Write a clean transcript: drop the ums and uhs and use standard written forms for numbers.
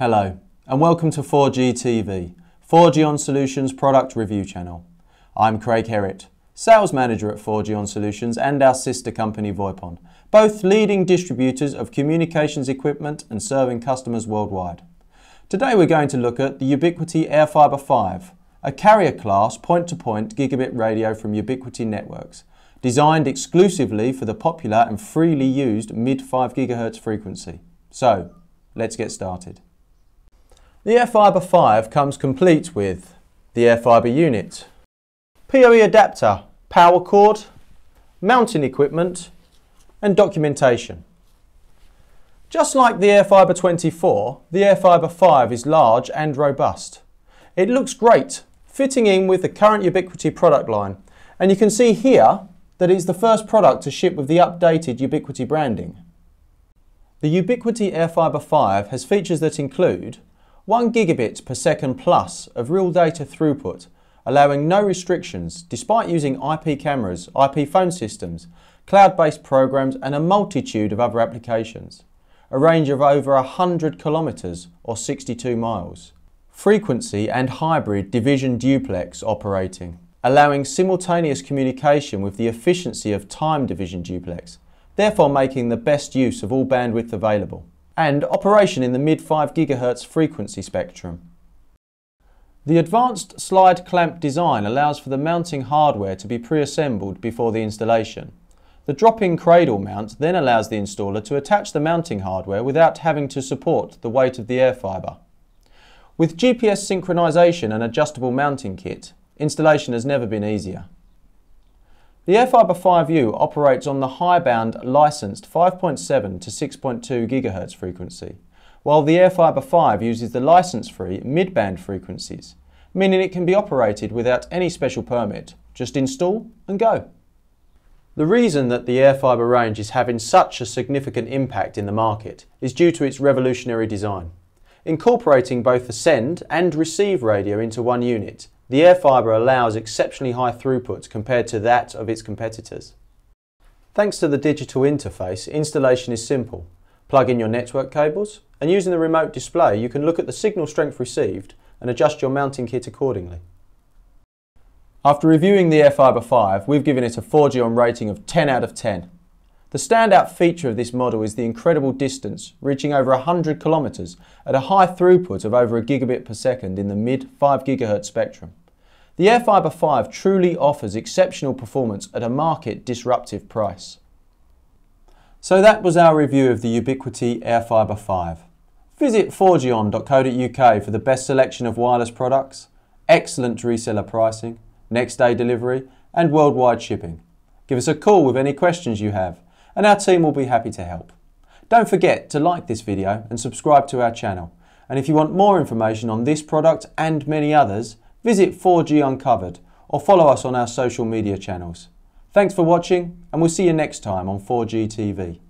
Hello and welcome to 4G TV, 4G on Solutions product review channel. I'm Craig Herrett, Sales Manager at 4G on Solutions and our sister company Voipon, both leading distributors of communications equipment and serving customers worldwide. Today we're going to look at the Ubiquiti AirFiber 5, a carrier class point-to-point gigabit radio from Ubiquiti Networks, designed exclusively for the popular and freely used mid 5 GHz frequency. So, let's get started. The AirFiber 5 comes complete with the AirFiber unit, PoE adapter, power cord, mounting equipment and documentation. Just like the AirFiber 24, the AirFiber 5 is large and robust. It looks great, fitting in with the current Ubiquiti product line, and you can see here that it's the first product to ship with the updated Ubiquiti branding. The Ubiquiti AirFiber 5 has features that include 1 gigabit per second plus of real data throughput, allowing no restrictions despite using IP cameras, IP phone systems, cloud-based programs and a multitude of other applications. A range of over 100 kilometers or 62 miles. Frequency and hybrid division duplex operating, allowing simultaneous communication with the efficiency of time division duplex, therefore making the best use of all bandwidth available. And operation in the mid 5 GHz frequency spectrum. The advanced slide clamp design allows for the mounting hardware to be pre-assembled before the installation. The drop-in cradle mount then allows the installer to attach the mounting hardware without having to support the weight of the AirFiber. With GPS synchronization and adjustable mounting kit, installation has never been easier. The AirFiber 5U operates on the high-band licensed 5.7 to 6.2 GHz frequency, while the AirFiber 5 uses the license-free mid-band frequencies, meaning it can be operated without any special permit. Just install and go. The reason that the AirFiber range is having such a significant impact in the market is due to its revolutionary design. Incorporating both the send and receive radio into one unit, the AirFiber allows exceptionally high throughput compared to that of its competitors. Thanks to the digital interface, installation is simple. Plug in your network cables and using the remote display you can look at the signal strength received and adjust your mounting kit accordingly. After reviewing the AirFiber 5, we've given it a 4G on rating of 10 out of 10. The standout feature of this model is the incredible distance, reaching over 100 kilometers at a high throughput of over a gigabit per second in the mid 5 GHz spectrum. The AirFiber 5 truly offers exceptional performance at a market disruptive price. So that was our review of the Ubiquiti AirFiber 5. Visit 4gon.co.uk for the best selection of wireless products, excellent reseller pricing, next day delivery and worldwide shipping. Give us a call with any questions you have and our team will be happy to help. Don't forget to like this video and subscribe to our channel, and if you want more information on this product and many others, visit 4G Uncovered or follow us on our social media channels. Thanks for watching and we'll see you next time on 4G TV.